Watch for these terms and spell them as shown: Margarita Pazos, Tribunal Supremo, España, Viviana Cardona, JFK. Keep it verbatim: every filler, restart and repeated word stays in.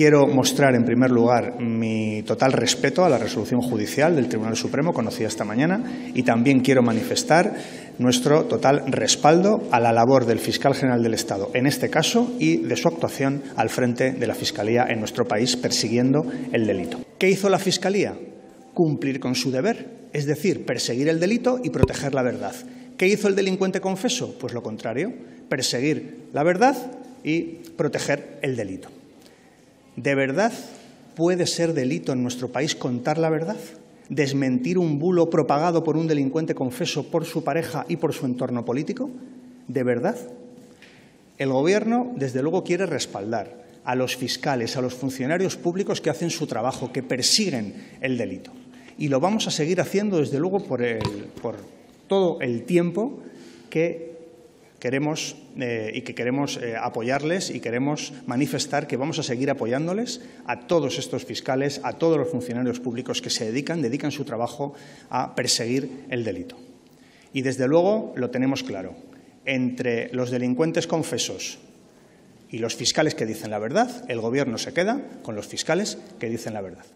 Quiero mostrar, en primer lugar, mi total respeto a la resolución judicial del Tribunal Supremo, conocida esta mañana, y también quiero manifestar nuestro total respaldo a la labor del fiscal general del Estado, en este caso, y de su actuación al frente de la Fiscalía en nuestro país, persiguiendo el delito. ¿Qué hizo la Fiscalía? Cumplir con su deber, es decir, perseguir el delito y proteger la verdad. ¿Qué hizo el delincuente confeso? Pues lo contrario, perseguir la verdad y proteger el delito. ¿De verdad puede ser delito en nuestro país contar la verdad? ¿Desmentir un bulo propagado por un delincuente confeso, por su pareja y por su entorno político? ¿De verdad? El Gobierno, desde luego, quiere respaldar a los fiscales, a los funcionarios públicos que hacen su trabajo, que persiguen el delito. Y lo vamos a seguir haciendo, desde luego, por, el, por todo el tiempo que queremos eh, y que queremos eh, apoyarles y queremos manifestar que vamos a seguir apoyándoles a todos estos fiscales, a todos los funcionarios públicos que se dedican, dedican su trabajo a perseguir el delito. Y desde luego lo tenemos claro, entre los delincuentes confesos y los fiscales que dicen la verdad, el Gobierno se queda con los fiscales que dicen la verdad.